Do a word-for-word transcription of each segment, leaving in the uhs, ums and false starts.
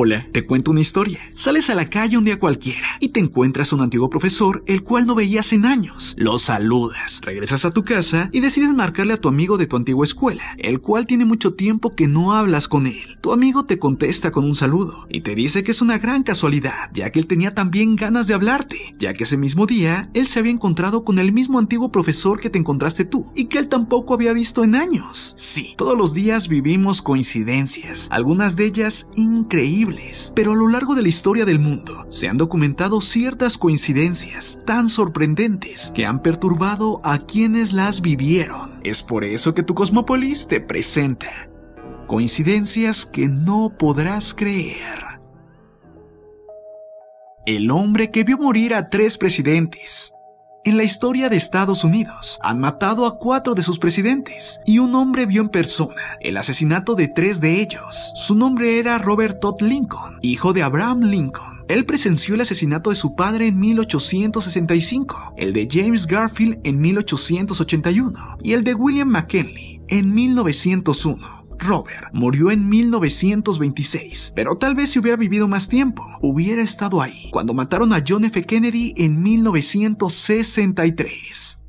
Hola, te cuento una historia. Sales a la calle un día cualquiera y te encuentras a un antiguo profesor el cual no veías en años. Lo saludas, regresas a tu casa y decides marcarle a tu amigo de tu antigua escuela, el cual tiene mucho tiempo que no hablas con él. Tu amigo te contesta con un saludo y te dice que es una gran casualidad, ya que él tenía también ganas de hablarte, ya que ese mismo día él se había encontrado con el mismo antiguo profesor que te encontraste tú y que él tampoco había visto en años. Sí, todos los días vivimos coincidencias, algunas de ellas increíbles. Pero a lo largo de la historia del mundo se han documentado ciertas coincidencias tan sorprendentes que han perturbado a quienes las vivieron. Es por eso que tu Cosmópolis te presenta coincidencias que no podrás creer. El hombre que vio morir a tres presidentes. En la historia de Estados Unidos, han matado a cuatro de sus presidentes, y un hombre vio en persona el asesinato de tres de ellos. Su nombre era Robert Todd Lincoln, hijo de Abraham Lincoln. Él presenció el asesinato de su padre en mil ochocientos sesenta y cinco, el de James Garfield en mil ochocientos ochenta y uno, y el de William McKinley en mil novecientos uno. Robert murió en mil novecientos veintiséis, pero tal vez si hubiera vivido más tiempo, hubiera estado ahí cuando mataron a John F. Kennedy en mil novecientos sesenta y tres.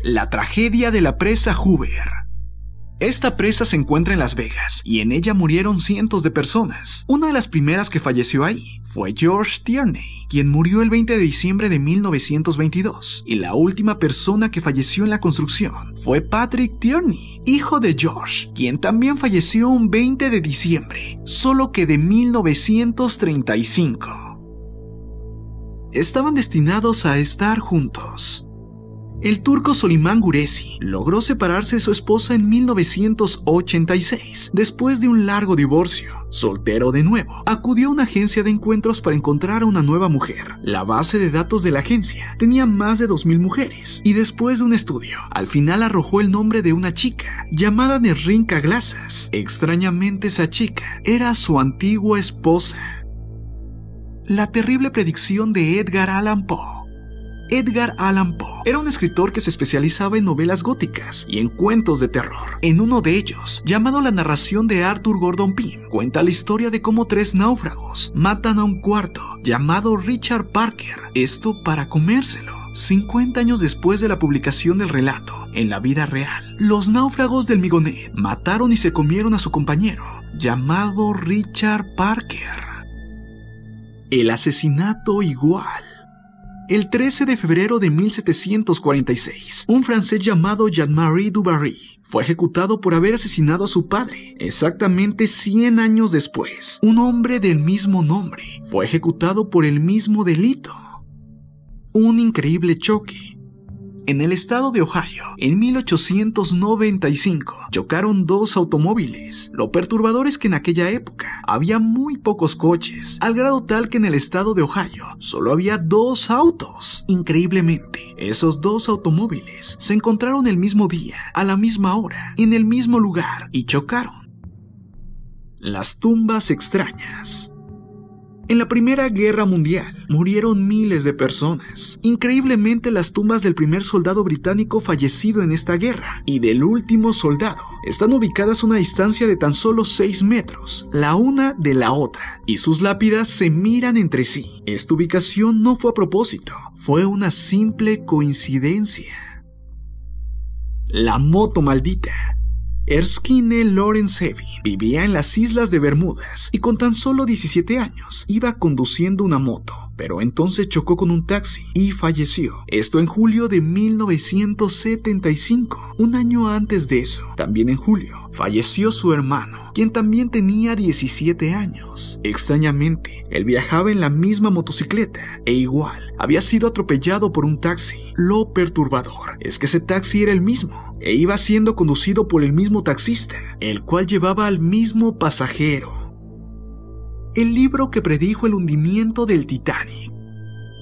La tragedia de la presa Hoover. Esta presa se encuentra en Las Vegas y en ella murieron cientos de personas. Una de las primeras que falleció ahí fue George Tierney, quien murió el veinte de diciembre de mil novecientos veintidós, y la última persona que falleció en la construcción fue Patrick Tierney, hijo de George, quien también falleció un veinte de diciembre, solo que de mil novecientos treinta y cinco. Estaban destinados a estar juntos. El turco Solimán Gurezi logró separarse de su esposa en mil novecientos ochenta y seis, después de un largo divorcio. Soltero de nuevo, acudió a una agencia de encuentros para encontrar a una nueva mujer. La base de datos de la agencia tenía más de dos mil mujeres, y después de un estudio, al final arrojó el nombre de una chica llamada Nerrinka Glasas. Extrañamente, esa chica era su antigua esposa. La terrible predicción de Edgar Allan Poe. Edgar Allan Poe era un escritor que se especializaba en novelas góticas y en cuentos de terror. En uno de ellos, llamado La narración de Arthur Gordon Pym, cuenta la historia de cómo tres náufragos matan a un cuarto llamado Richard Parker, esto para comérselo. cincuenta años después de la publicación del relato, en la vida real, los náufragos del Migoné mataron y se comieron a su compañero, llamado Richard Parker. El asesinato igual. El trece de febrero de mil setecientos cuarenta y seis, un francés llamado Jean-Marie Dubarry fue ejecutado por haber asesinado a su padre. Exactamente cien años después, un hombre del mismo nombre fue ejecutado por el mismo delito. Un increíble choque. En el estado de Ohio, en mil ochocientos noventa y cinco, chocaron dos automóviles. Lo perturbador es que en aquella época había muy pocos coches, al grado tal que en el estado de Ohio solo había dos autos. Increíblemente, esos dos automóviles se encontraron el mismo día, a la misma hora, en el mismo lugar, y chocaron. Las tumbas extrañas. En la Primera Guerra Mundial murieron miles de personas. Increíblemente, las tumbas del primer soldado británico fallecido en esta guerra y del último soldado están ubicadas a una distancia de tan solo seis metros, la una de la otra, y sus lápidas se miran entre sí. Esta ubicación no fue a propósito, fue una simple coincidencia. La moto maldita. Erskine Lawrence Heaven vivía en las islas de Bermudas y con tan solo diecisiete años iba conduciendo una moto, pero entonces chocó con un taxi y falleció. Esto en julio de mil novecientos setenta y cinco. Un año antes de eso, también en julio, falleció su hermano, quien también tenía diecisiete años. Extrañamente, él viajaba en la misma motocicleta e igual había sido atropellado por un taxi. Lo perturbador es que ese taxi era el mismo e iba siendo conducido por el mismo taxista, el cual llevaba al mismo pasajero. El libro que predijo el hundimiento del Titanic.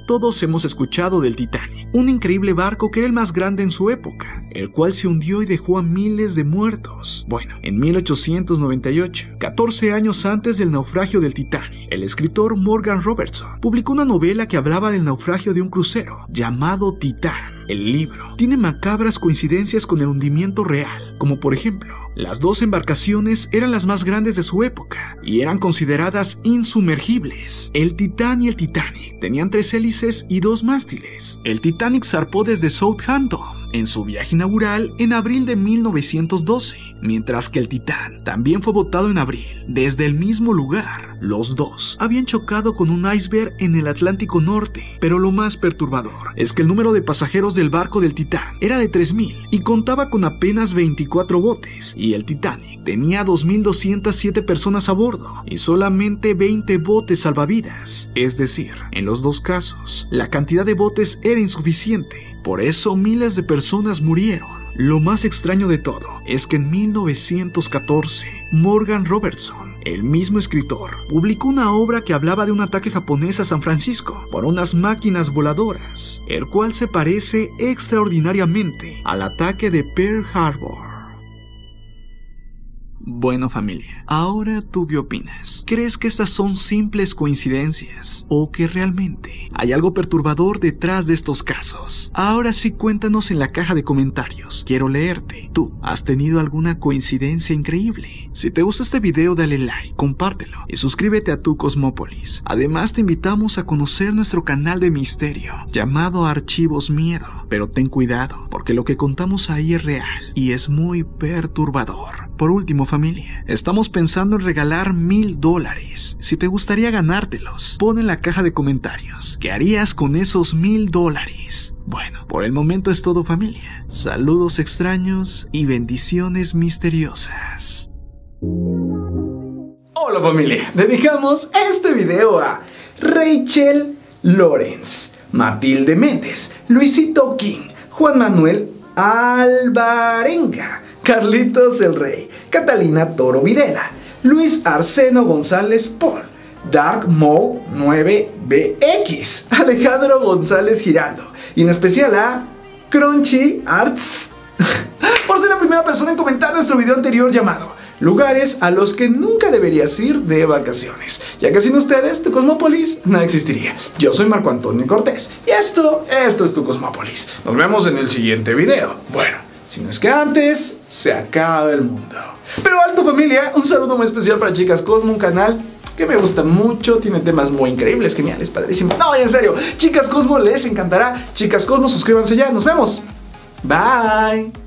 Todos hemos escuchado del Titanic, un increíble barco que era el más grande en su época, el cual se hundió y dejó a miles de muertos. Bueno, en mil ochocientos noventa y ocho, catorce años antes del naufragio del Titanic, el escritor Morgan Robertson publicó una novela que hablaba del naufragio de un crucero llamado Titán. El libro tiene macabras coincidencias con el hundimiento real, como por ejemplo, las dos embarcaciones eran las más grandes de su época y eran consideradas insumergibles. El Titán y el Titanic tenían tres hélices y dos mástiles. El Titanic zarpó desde Southampton en su viaje inaugural en abril de mil novecientos doce, mientras que el Titán también fue botado en abril desde el mismo lugar. Los dos habían chocado con un iceberg en el Atlántico Norte, pero lo más perturbador es que el número de pasajeros del barco del Titán era de tres mil y contaba con apenas veinticuatro botes, y el Titanic tenía dos mil doscientas siete personas a bordo y solamente veinte botes salvavidas. Es decir, en los dos casos, la cantidad de botes era insuficiente, por eso miles de personas murieron. Lo más extraño de todo es que en mil novecientos catorce, Morgan Robertson, el mismo escritor, publicó una obra que hablaba de un ataque japonés a San Francisco por unas máquinas voladoras, el cual se parece extraordinariamente al ataque de Pearl Harbor. Bueno familia, ahora ¿tú qué opinas? ¿Crees que estas son simples coincidencias o que realmente hay algo perturbador detrás de estos casos? Ahora sí cuéntanos en la caja de comentarios, quiero leerte. ¿Tú has tenido alguna coincidencia increíble? Si te gusta este video dale like, compártelo y suscríbete a tu Cosmópolis. Además te invitamos a conocer nuestro canal de misterio llamado Archivos Miedo, pero ten cuidado porque lo que contamos ahí es real y es muy perturbador. Por último familia, estamos pensando en regalar mil dólares. Si te gustaría ganártelos, pon en la caja de comentarios ¿qué harías con esos mil dólares? Bueno, por el momento es todo familia. Saludos extraños y bendiciones misteriosas. Hola familia, dedicamos este video a Rachel Lorenz, Matilde Méndez, Luisito King, Juan Manuel Alvarenga, Carlitos el Rey, Catalina Toro Videla, Luis Arseno González, Paul Darkmo nueve B X, Alejandro González Giraldo y en especial a Crunchy Arts por ser la primera persona en comentar nuestro video anterior llamado lugares a los que nunca deberías ir de vacaciones, ya que sin ustedes tu Cosmópolis no existiría. Yo soy Marco Antonio Cortés y esto, esto es tu Cosmópolis. Nos vemos en el siguiente video. Bueno, si no es que antes, se acaba el mundo. Pero alto familia, un saludo muy especial para Chicas Cosmo, un canal que me gusta mucho, tiene temas muy increíbles, geniales, padrísimos. No, en serio, Chicas Cosmo les encantará. Chicas Cosmo, suscríbanse ya, nos vemos. Bye.